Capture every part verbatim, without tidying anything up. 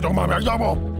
Come on.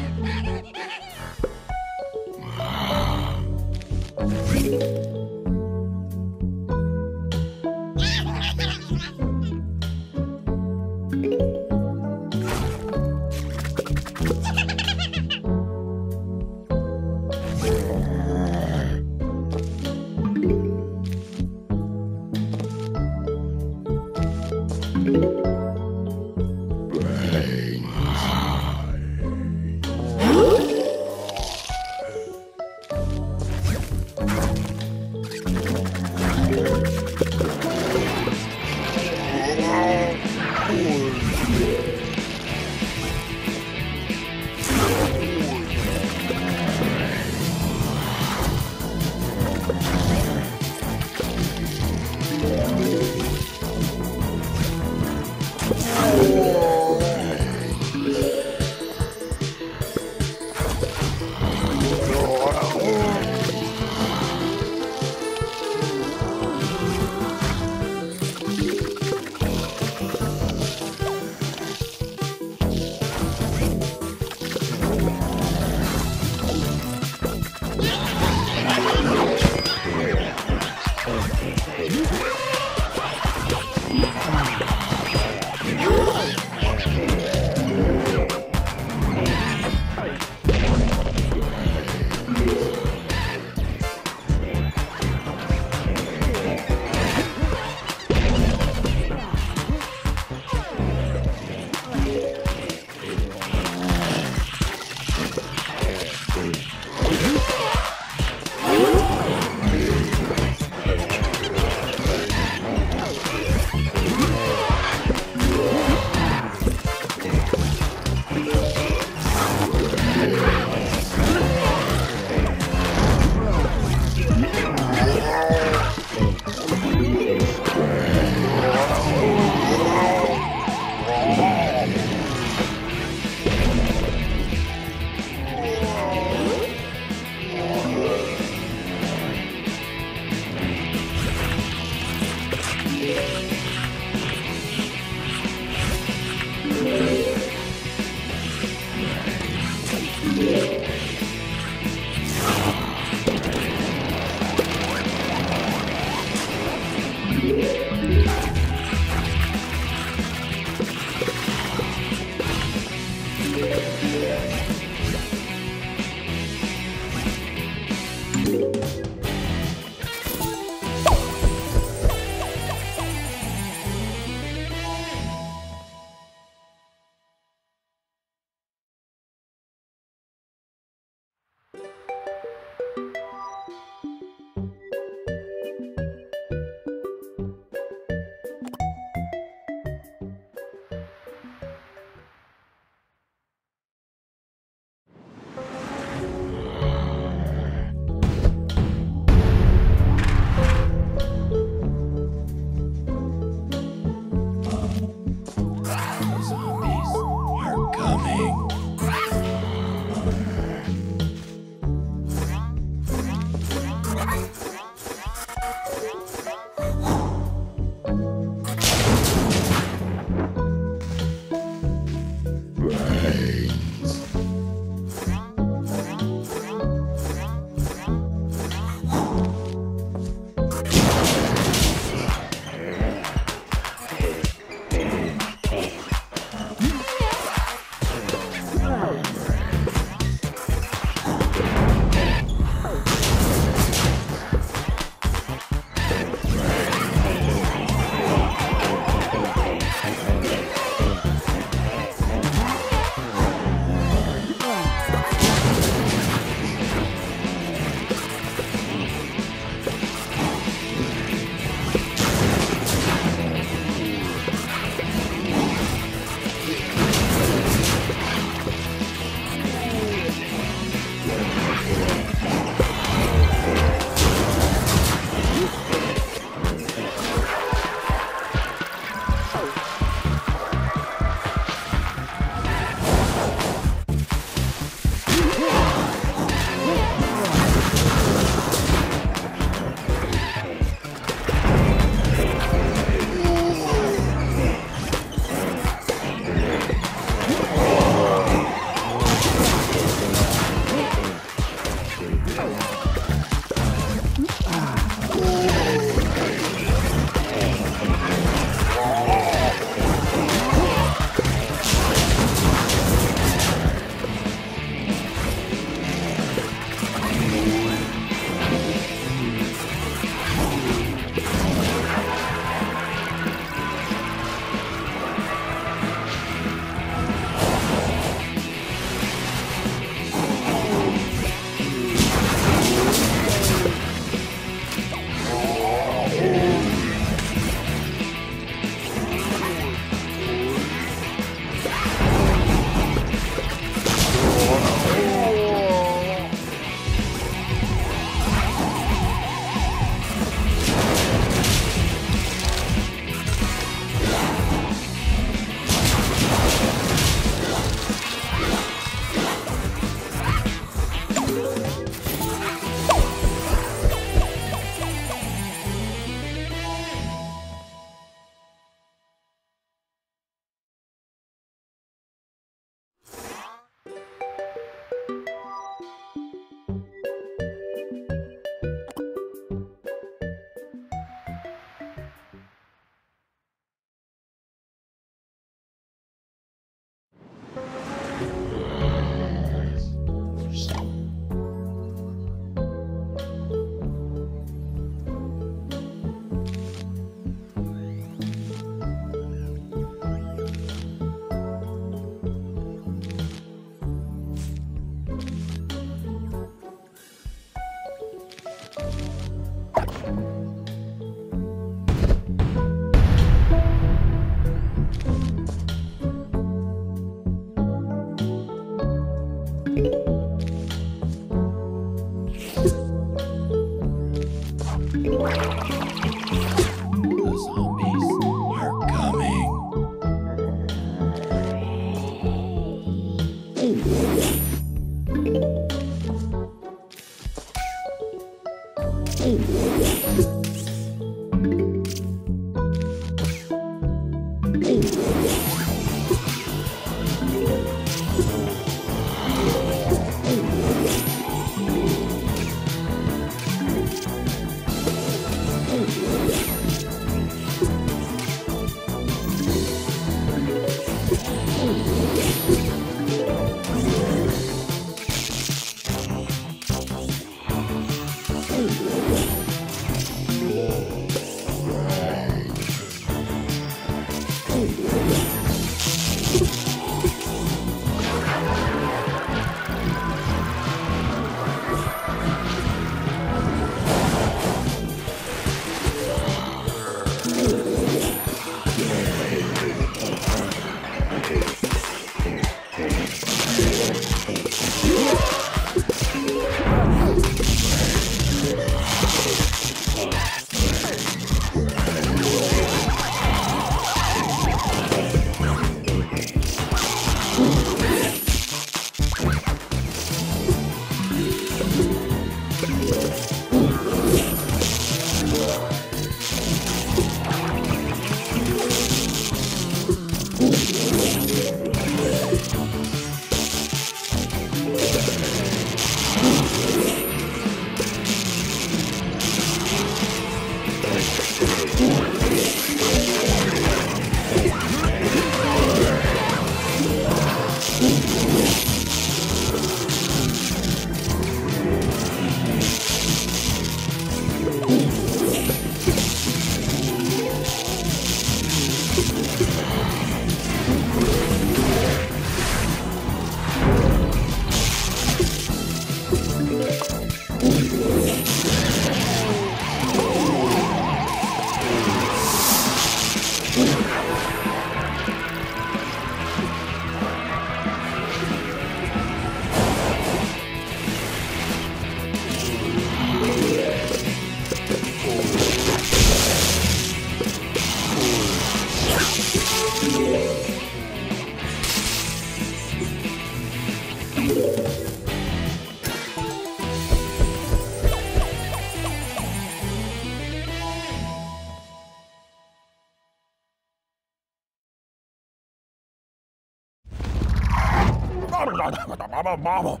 Mama,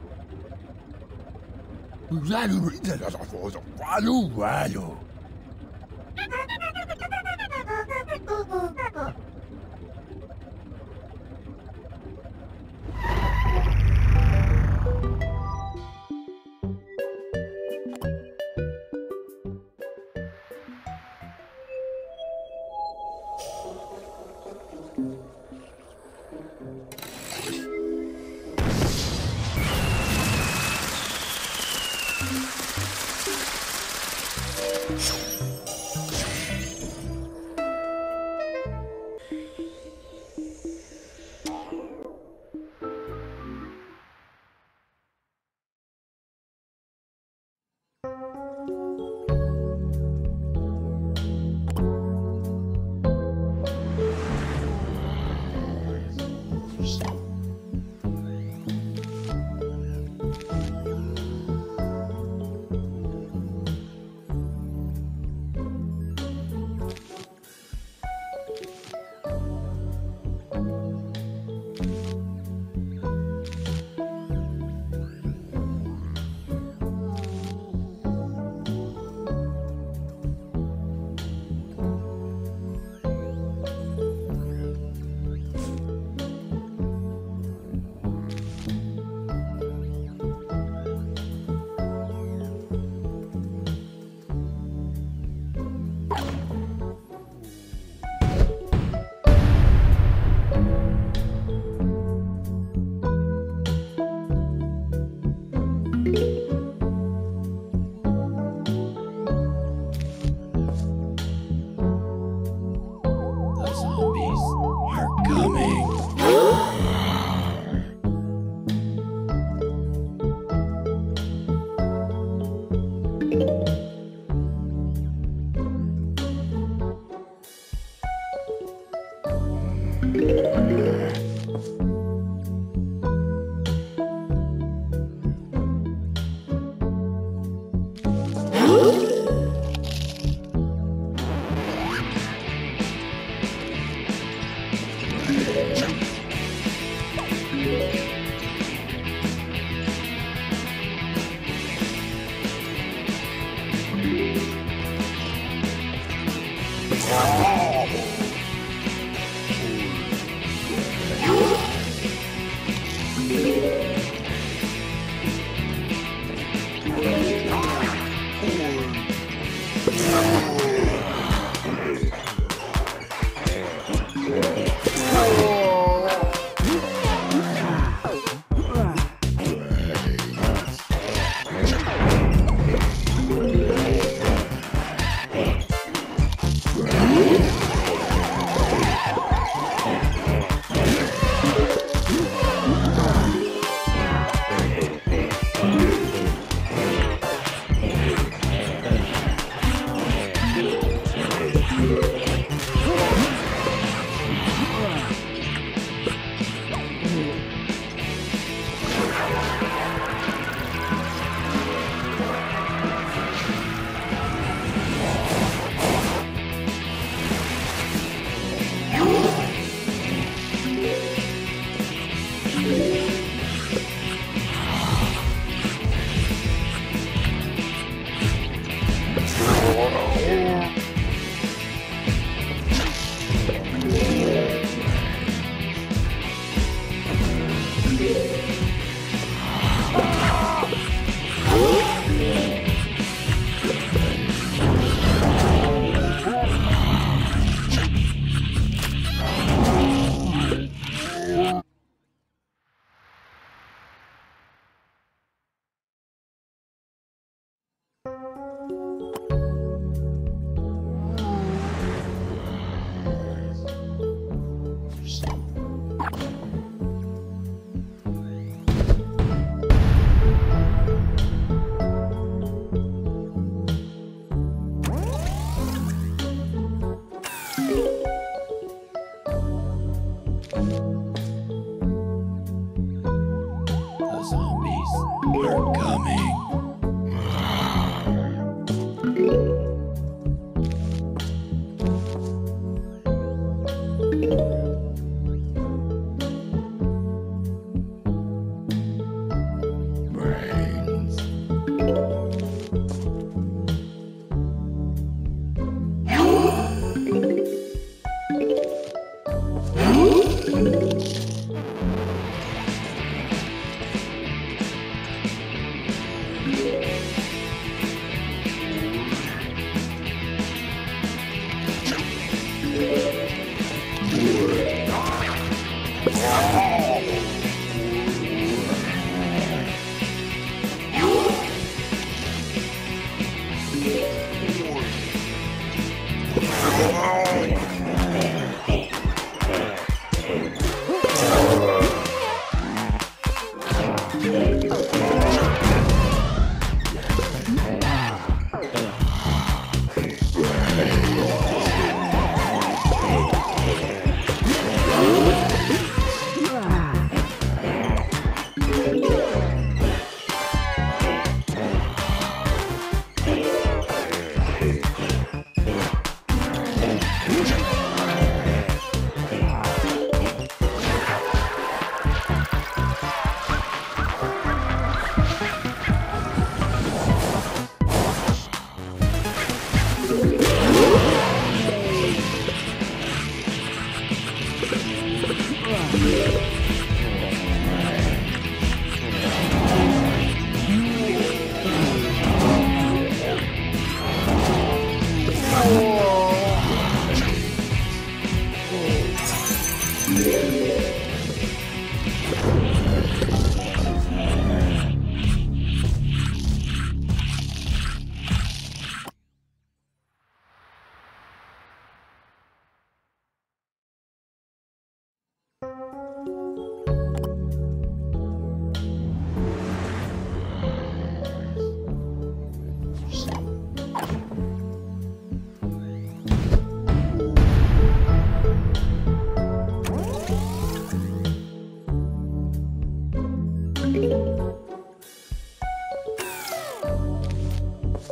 that is a value, value.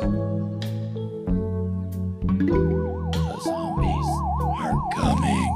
The zombies are coming.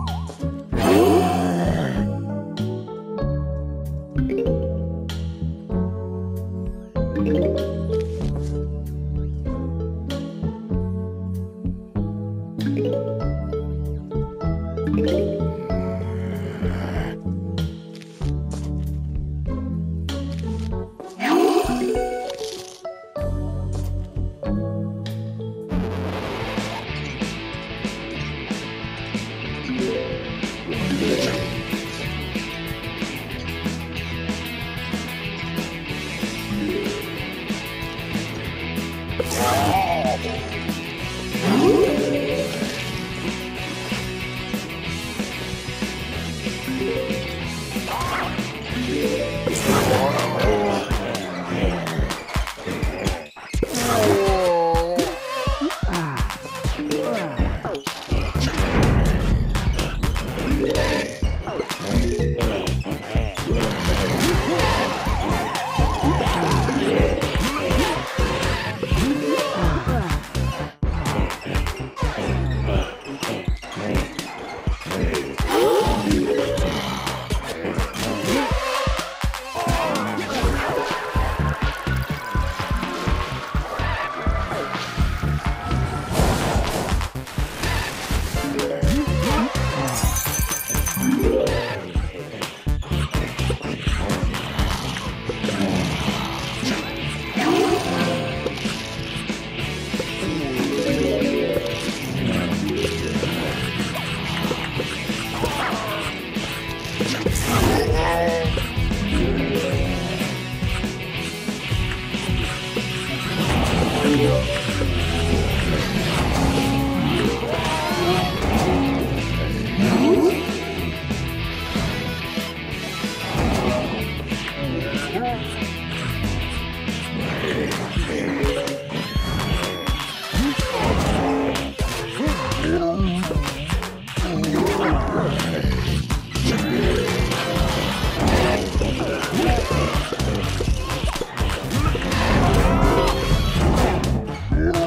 Yeah.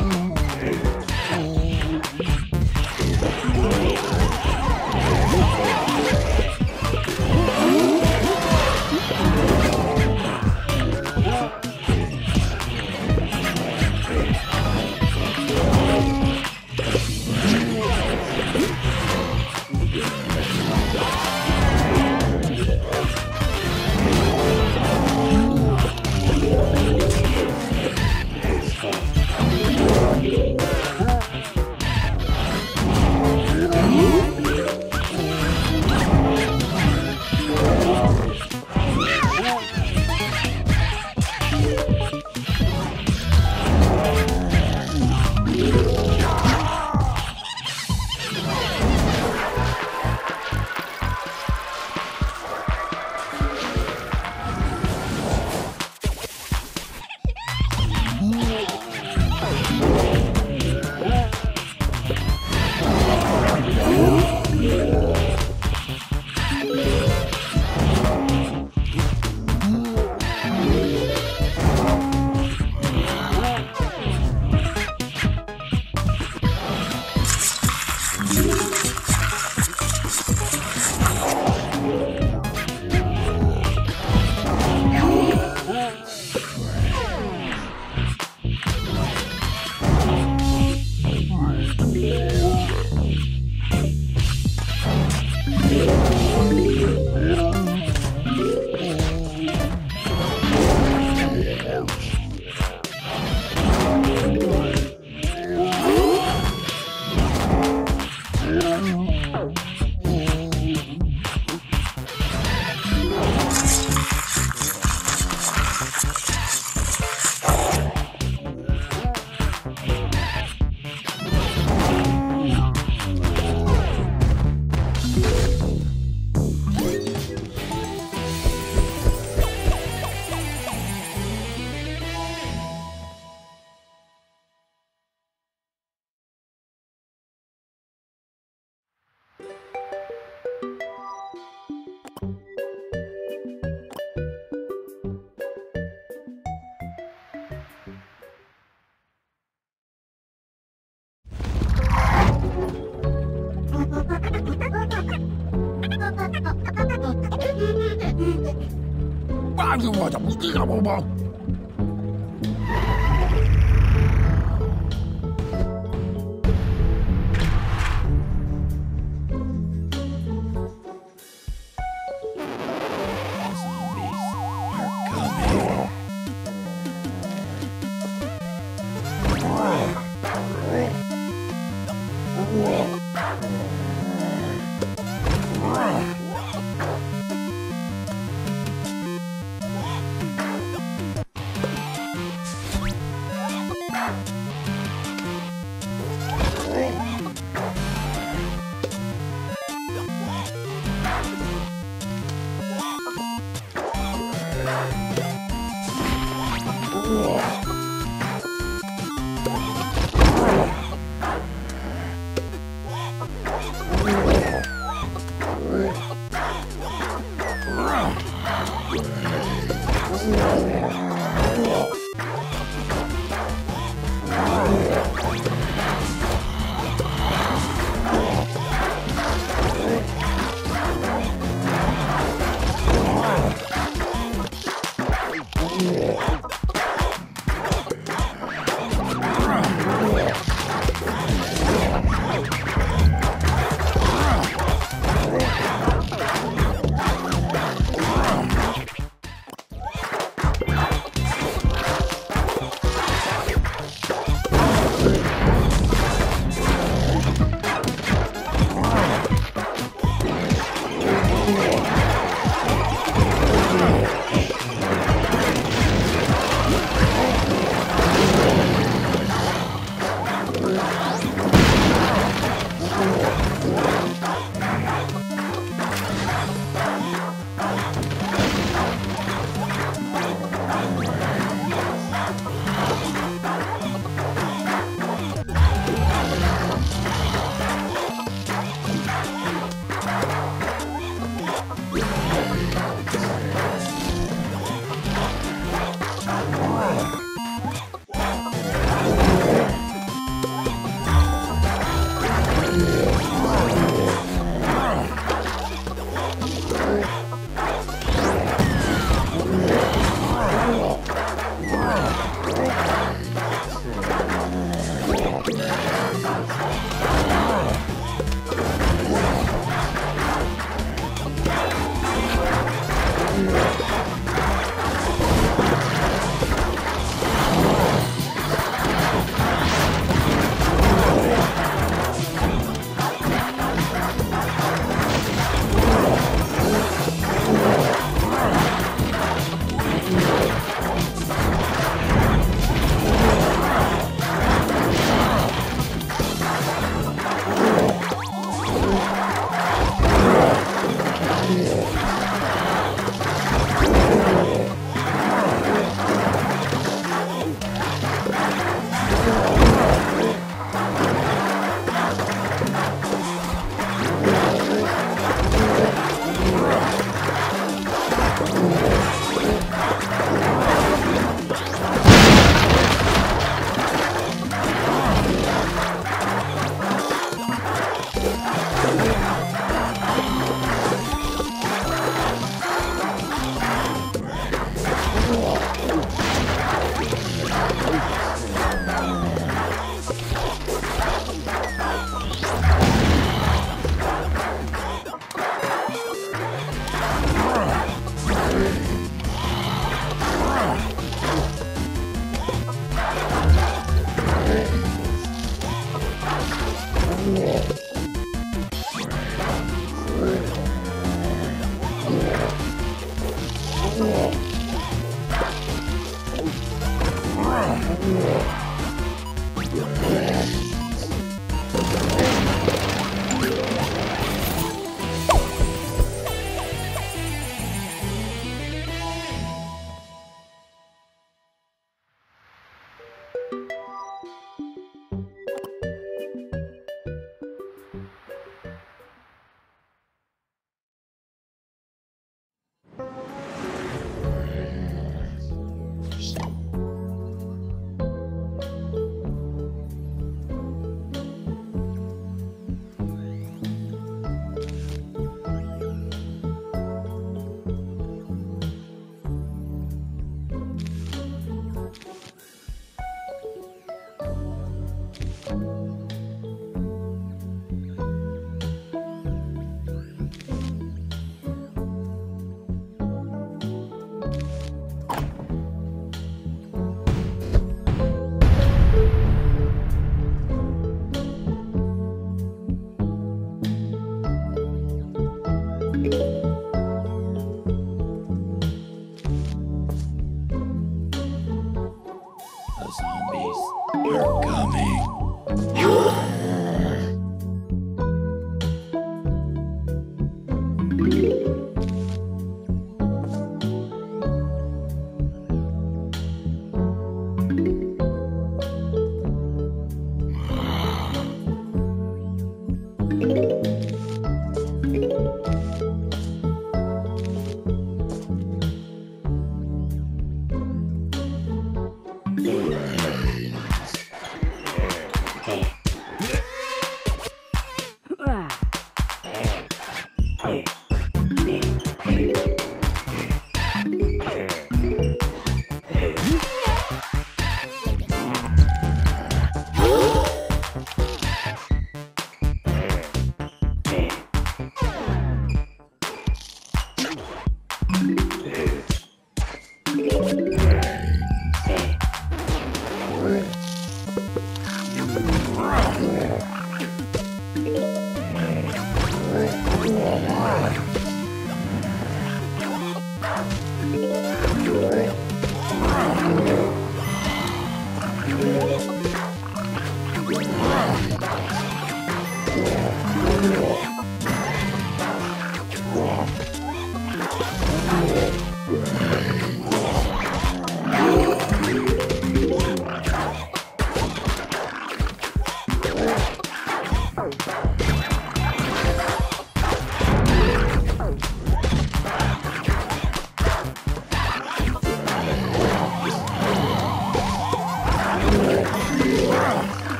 zombies are coming.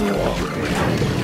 You're